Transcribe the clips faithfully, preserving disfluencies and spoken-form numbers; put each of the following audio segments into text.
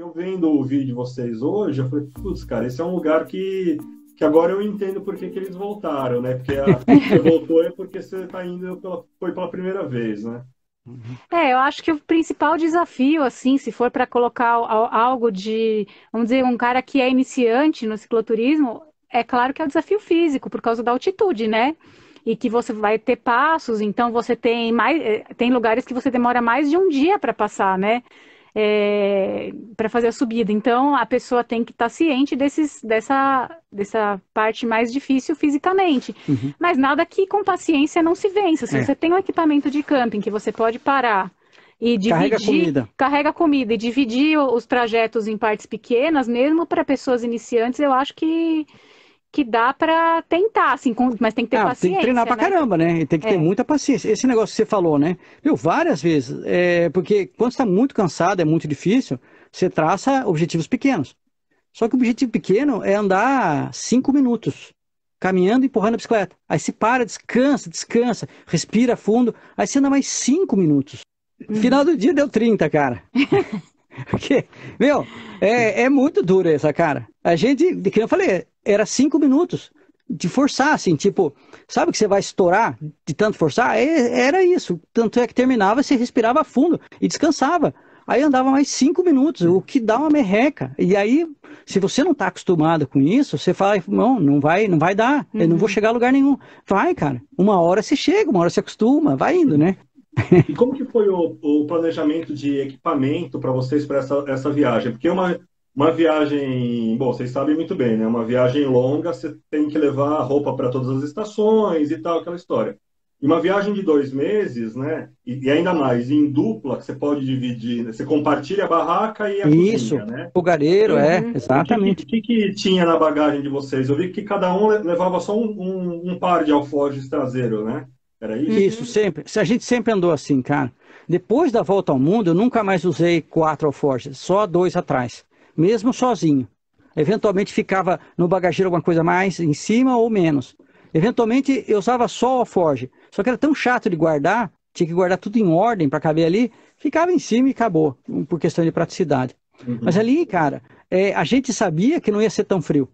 eu vendo o vídeo de vocês hoje, eu falei, putz, cara, esse é um lugar que, que agora eu entendo por que que eles voltaram, né? Porque a, você voltou é porque você tá indo pela, foi pela primeira vez, né? É, eu acho que o principal desafio, assim, se for para colocar algo de, vamos dizer, um cara que é iniciante no cicloturismo, é claro que é o desafio físico, por causa da altitude, né? E que você vai ter passos, então você tem mais, tem lugares que você demora mais de um dia para passar, né? É, para fazer a subida. Então, a pessoa tem que estar tá ciente desses, dessa, dessa parte mais difícil fisicamente. Uhum. Mas nada que com paciência não se vença. Se é. você tem um equipamento de camping que você pode parar e dividir... Carrega comida. Carrega comida e dividir os trajetos em partes pequenas, mesmo para pessoas iniciantes, eu acho que... que dá para tentar, assim, mas tem que ter ah, paciência. Tem que treinar, né? Pra caramba, né? E tem que é. ter muita paciência. Esse negócio que você falou, né? Viu, várias vezes, é, porque quando você está muito cansado, é muito difícil, você traça objetivos pequenos. Só que o objetivo pequeno é andar cinco minutos, caminhando e empurrando a bicicleta. Aí você para, descansa, descansa, respira fundo, aí você anda mais cinco minutos. No uhum. final do dia deu trinta, cara. Porque, meu, é, é muito dura essa, cara. A gente, que eu falei, era cinco minutos de forçar, assim, tipo, sabe que você vai estourar de tanto forçar? É, era isso. Tanto é que terminava, você respirava fundo e descansava. Aí andava mais cinco minutos, o que dá uma merreca. E aí, se você não tá acostumado com isso, você fala, não, não vai, não vai dar, eu não vou chegar a lugar nenhum. Vai, cara, uma hora você chega, uma hora você acostuma, vai indo, né? E como que foi o, o planejamento de equipamento para vocês para essa, essa viagem? Porque uma, uma viagem, bom, vocês sabem muito bem, né? Uma viagem longa, você tem que levar roupa para todas as estações e tal, aquela história. E uma viagem de dois meses, né? E, e ainda mais, em dupla, que você pode dividir, né? Você compartilha a barraca e a Isso, cozinha, né? fogareiro, então, é, exatamente. O que, que, que tinha na bagagem de vocês? Eu vi que cada um levava só um, um, um par de alforjes traseiro, né? Era isso? Isso, sempre. A gente sempre andou assim, cara. Depois da volta ao mundo, eu nunca mais usei quatro alforjes, só dois atrás, mesmo sozinho. Eventualmente ficava no bagageiro alguma coisa mais em cima ou menos. Eventualmente eu usava só o alforje, só que era tão chato de guardar, tinha que guardar tudo em ordem para caber ali, ficava em cima e acabou, por questão de praticidade. Uhum. Mas ali, cara, é, a gente sabia que não ia ser tão frio,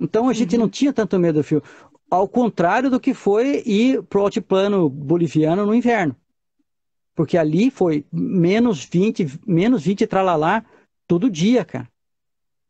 então a gente uhum. não tinha tanto medo do frio. Ao contrário do que foi ir para o altiplano boliviano no inverno. Porque ali foi menos vinte, menos vinte tralalá todo dia, cara.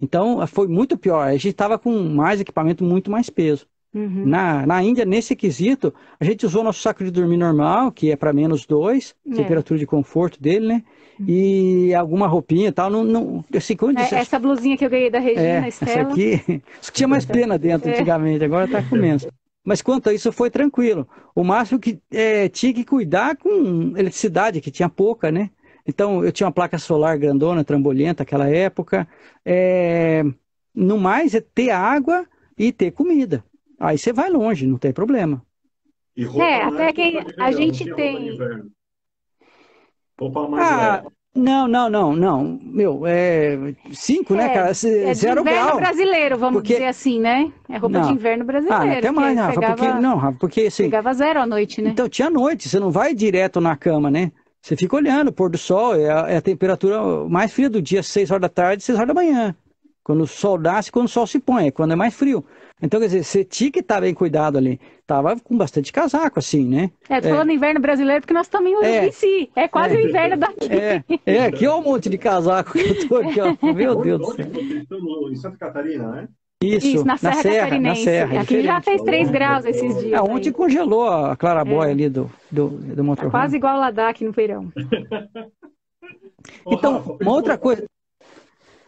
Então, foi muito pior. A gente estava com mais equipamento, muito mais peso. Uhum. Na, na Índia, nesse quesito, a gente usou nosso saco de dormir normal, que é para menos dois, é. temperatura de conforto dele, né? E alguma roupinha e tal, não, não, assim, como eu disse, é, essa blusinha que eu ganhei da Regina, é, Estela. Essa aqui, tinha mais pena dentro é. antigamente, agora tá com menos. Mas quanto a isso, foi tranquilo. O máximo que é, tinha que cuidar com eletricidade, que tinha pouca, né? Então, eu tinha uma placa solar grandona, trambolhenta, naquela época. É, no mais, é ter água e ter comida. Aí você vai longe, não tem problema. E roupa, é, até né? que a gente tem... Opa, mais ah, não, não, não, não. Meu, é cinco, é, né, cara? C é de zero inverno grau. Brasileiro, vamos porque... dizer assim, né? É roupa não. de inverno brasileiro. Ah, até mais, Rafa, pegava... porque, não, Rafa, porque assim... Pegava zero à noite, né? Então tinha noite, você não vai direto na cama, né? Você fica olhando o pôr do sol, é a, é a temperatura mais fria do dia, seis horas da tarde, seis horas da manhã. Quando o sol nasce, quando o sol se põe, quando é mais frio. Então, quer dizer, você tinha que estar bem cuidado ali. Tava com bastante casaco, assim, né? É, tô falando é. inverno brasileiro porque nós também é. em si. É quase é. o inverno daqui. É, é. é. aqui é um monte de casaco que eu tô aqui, ó. Meu Deus do céu. Em Santa Catarina, né? Isso, Isso na, na Serra, Serra Catarinense. Na Serra, aqui diferente. Já fez três graus esses dias. Ah, ontem aí. congelou a clarabóia é. ali do, do, do motorhome. Tá quase igual a Ladakh no verão. Então, Rafa, uma outra coisa...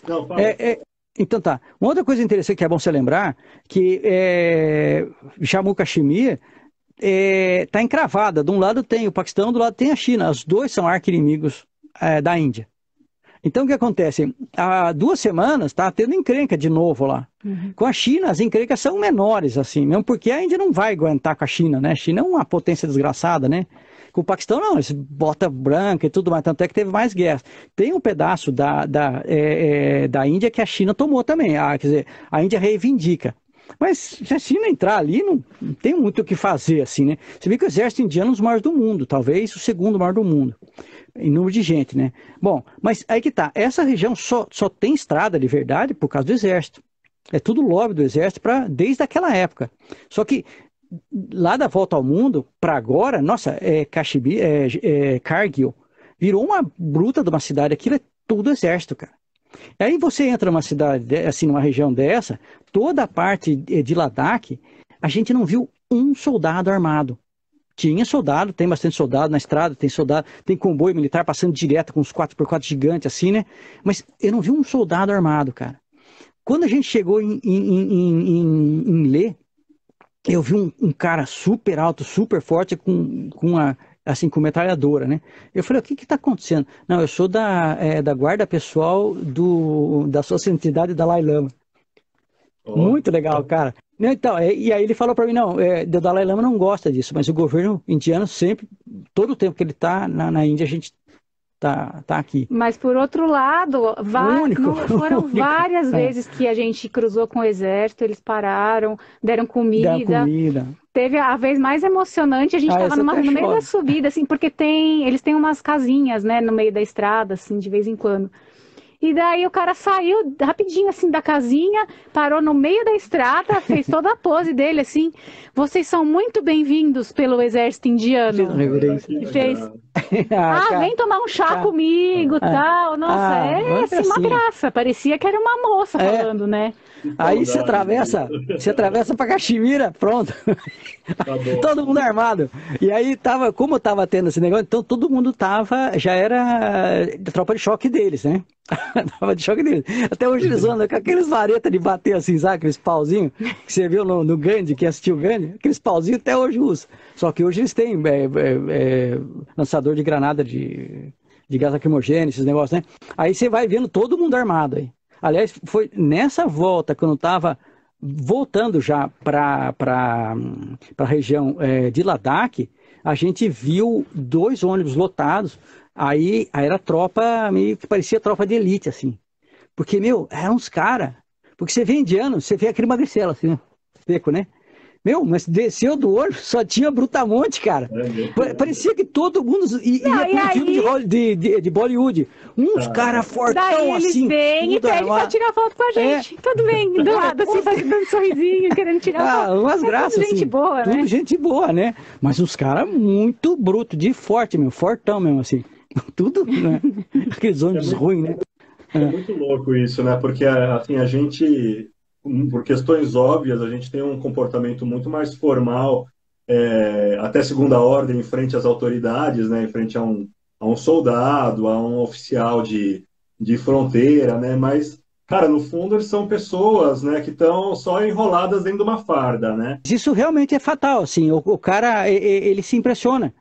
Não, fala. É, é... Então tá, uma outra coisa interessante que é bom você lembrar, que é, Jammu e Caxemira é, tá encravada, de um lado tem o Paquistão, do lado tem a China, os dois são arqui-inimigos é, da Índia. Então o que acontece, há duas semanas tá tendo encrenca de novo lá, uhum. com a China as encrencas são menores assim, mesmo porque a Índia não vai aguentar com a China, né, a China é uma potência desgraçada, né. Com o Paquistão não, eles bota branca e tudo mais, tanto é que teve mais guerra. Tem um pedaço da, da, é, é, da Índia que a China tomou também, ah, quer dizer, a Índia reivindica. Mas se a China entrar ali, não, não tem muito o que fazer, assim, né? Você vê que o exército indiano é um dos maiores do mundo, talvez o segundo maior do mundo. em número de gente, né? Bom, mas aí que tá. Essa região só, só tem estrada de verdade por causa do exército. É tudo lobby do exército pra, desde aquela época. Só que lá da volta ao mundo, para agora, nossa, é, Caxemira, é, é, Cargill virou uma bruta de uma cidade. Aquilo é tudo exército, cara. Aí você entra numa cidade, assim, numa região dessa, toda a parte de Ladakh, a gente não viu um soldado armado. Tinha soldado, tem bastante soldado na estrada, tem soldado, tem comboio militar passando direto com uns quatro por quatro gigantes assim, né? Mas eu não vi um soldado armado, cara. Quando a gente chegou em, em, em, em, em Lê, eu vi um, um cara super alto, super forte, com, com uma... assim, com metralhadora, né? Eu falei, o que que tá acontecendo? Não, eu sou da, é, da guarda pessoal do, da sua santidade Dalai Lama. Oh. Muito legal, cara. Então, é, e aí ele falou para mim, não, é, o Dalai Lama não gosta disso, mas o governo indiano sempre, todo o tempo que ele tá na, na Índia, a gente tá, tá aqui. Mas por outro lado, vá, único, não, foram único. várias é. vezes que a gente cruzou com o exército, eles pararam, deram comida. Deram comida. Teve a vez mais emocionante, a gente estava ah, no meio chora. da subida, assim, porque tem, eles têm umas casinhas, né, no meio da estrada, assim, de vez em quando. E daí o cara saiu rapidinho, assim, da casinha, parou no meio da estrada, fez toda a pose dele, assim, vocês são muito bem-vindos pelo exército indiano. E fez, ah, vem tomar um chá comigo, tal, nossa, ah, é assim, assim, uma graça, parecia que era uma moça falando, é. né? Aí você atravessa, você atravessa pra Caxemira, pronto. Tá bom. Todo mundo armado. E aí, tava, como tava tendo esse negócio, então todo mundo tava, já era a tropa de choque deles, né? Tava de choque deles. Até hoje eles andam com aqueles varetas de bater assim, sabe? Aqueles pauzinhos que você viu no, no Gandhi, que assistiu o Gandhi, aqueles pauzinhos até hoje usam. Só que hoje eles têm é, é, é, lançador de granada de, de gás lacrimogêneo, esses negócios, né? Aí você vai vendo todo mundo armado aí. Aliás, foi nessa volta, quando eu estava voltando já para a região é, de Ladakh, a gente viu dois ônibus lotados, aí, aí era tropa, meio que parecia tropa de elite, assim. Porque, meu, eram uns caras, porque você vê indiano, você vê aquele magricela, assim, seco, né? Meu, mas desceu do ônibus, só tinha brutamonte, cara. É, parecia que todo mundo ia, não, ia pro filme aí... de, de, de Bollywood. Uns ah. caras fortão daí eles assim. Vêm e pedem pra tirar foto com a gente. É. Tudo bem, do lado, assim, fazendo um sorrisinho, querendo tirar ah, foto. Umas é graças, tudo gente assim, boa, né? Tudo gente boa, né? Mas uns caras muito brutos, de forte, meu. Fortão mesmo, assim. Tudo, né? Aqueles ônibus é ruins, né? É. é muito louco isso, né? Porque, assim, a gente... por questões óbvias, a gente tem um comportamento muito mais formal, é, até segunda ordem, em frente às autoridades, né, em frente a um, a um soldado, a um oficial de, de fronteira, né, mas, cara, no fundo eles são pessoas, né, que estão só enroladas dentro de uma farda, né. Isso realmente é fatal, assim, o, o cara, ele se impressiona.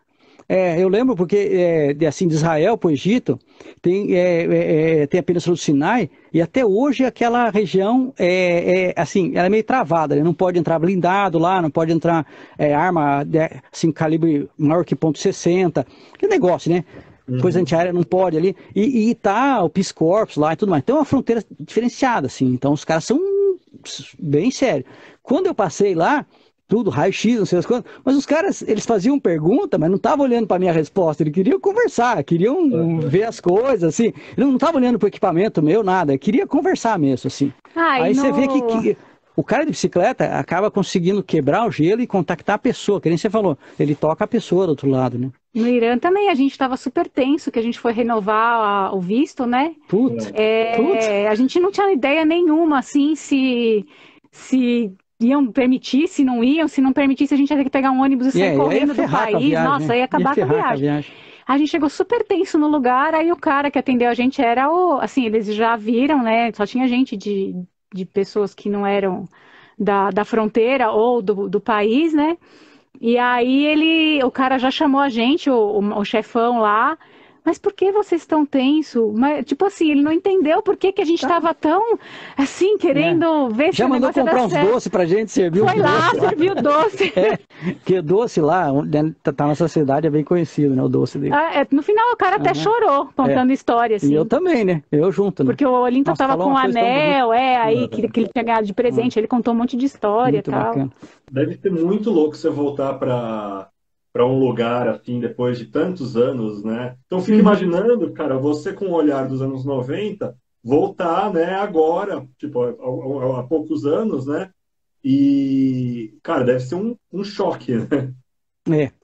É, eu lembro porque, é, assim, de Israel para o Egito, tem, é, é, tem a Península do Sinai, e até hoje aquela região, é, é, assim, ela é meio travada, né? Não pode entrar blindado lá, não pode entrar é, arma, assim, calibre maior que ponto sessenta, que negócio, né? Uhum. Coisa antiaérea não pode ali, e, e tá o Peace Corps lá e tudo mais. Então é uma fronteira diferenciada, assim, então os caras são bem sérios. Quando eu passei lá, tudo, raio-x, não sei as coisas, mas os caras, eles faziam pergunta, mas não estavam olhando para a minha resposta, eles queriam conversar, queriam uhum. ver as coisas, assim, não estavam olhando para o equipamento meu, nada, queria conversar mesmo, assim. Ai, aí não. Você vê que, que o cara de bicicleta acaba conseguindo quebrar o gelo e contactar a pessoa, que nem você falou, ele toca a pessoa do outro lado, né? No Irã também, a gente estava super tenso, que a gente foi renovar a, o visto, né? Puta, é, Puta. A gente não tinha ideia nenhuma, assim, se... se... iam permitir, se não iam, se não permitisse, a gente ia ter que pegar um ônibus e sair yeah, correndo do país. Viagem, nossa, ia acabar ia com a viagem. a viagem. A gente chegou super tenso no lugar, aí o cara que atendeu a gente era o... Assim, eles já viram, né? Só tinha gente de, de pessoas que não eram da, da fronteira ou do, do país, né? E aí ele... O cara já chamou a gente, o, o, o chefão lá. Mas por que vocês estão tenso? Mas, tipo assim, ele não entendeu por que, que a gente estava tão, assim, querendo é. ver se Já o mandou comprar uns doces pra gente, serviu Foi lá, doce. serviu o doce. É, porque doce lá, tá na sociedade, é bem conhecido, né, o doce dele. Ah, é, no final, o cara até uhum. chorou, contando é. história, assim. E eu também, né? Eu junto, né? Porque o Olinto Nossa, tava com um anel, é, aí, que, que ele tinha ganhado de presente, uhum. ele contou um monte de história e tal. Bacana. Deve ser muito louco você voltar pra... para um lugar, assim, depois de tantos anos, né? Então, fica imaginando, cara, você com o olhar dos anos noventa, voltar, né, agora, tipo, há, há poucos anos, né? E, cara, deve ser um, um choque, né?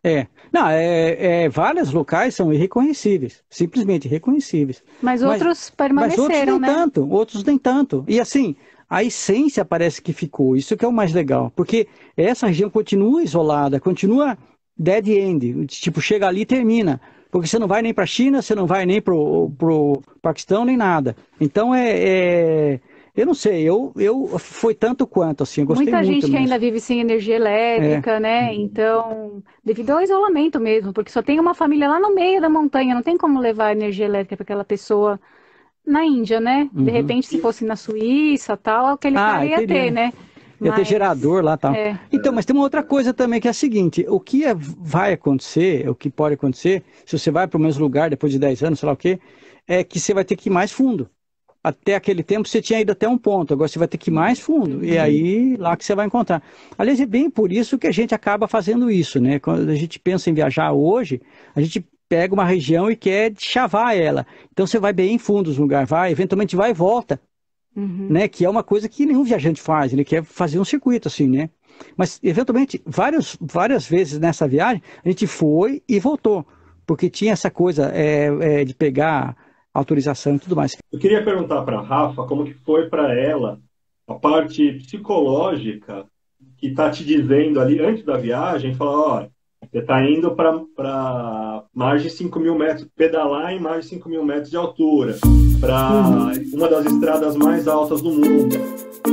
É, é. Não, é, é, vários locais são irreconhecíveis, simplesmente irreconhecíveis. Mas outros mas, permaneceram, mas outros nem né? tanto, outros nem tanto. E assim, a essência parece que ficou, isso que é o mais legal, porque essa região continua isolada, continua dead end, tipo, chega ali e termina. Porque você não vai nem para a China, você não vai nem para o Paquistão, nem nada. Então, é... é... Eu não sei, eu, eu foi tanto quanto, assim, eu gostei muito. Muita gente muito que mesmo. Ainda vive sem energia elétrica, é. né? Então, devido ao isolamento mesmo, porque só tem uma família lá no meio da montanha, não tem como levar energia elétrica para aquela pessoa na Índia, né? Uhum. De repente, se fosse na Suíça, tal, aquele ah, cara ia ter, né? Ia mas... ter gerador lá e tal. É. Então, mas tem uma outra coisa também que é a seguinte, o que é, vai acontecer, o que pode acontecer, se você vai para o mesmo lugar depois de dez anos, sei lá o quê, é que você vai ter que ir mais fundo. Até aquele tempo você tinha ido até um ponto, agora você vai ter que ir mais fundo, uhum. e aí lá que você vai encontrar. Aliás, é bem por isso que a gente acaba fazendo isso, né? Quando a gente pensa em viajar hoje, a gente pega uma região e quer chavar ela. Então você vai bem em fundo no lugar, vai, eventualmente vai e volta, uhum. né? Que é uma coisa que nenhum viajante faz, ele quer fazer um circuito assim, né? Mas, eventualmente, vários, várias vezes nessa viagem, a gente foi e voltou, porque tinha essa coisa é, é, de pegar... autorização e tudo mais. Eu queria perguntar para a Rafa como que foi para ela a parte psicológica que está te dizendo ali antes da viagem, falar, ó, você está indo para mais de cinco mil metros, pedalar em mais de cinco mil metros de altura, para uma das estradas mais altas do mundo.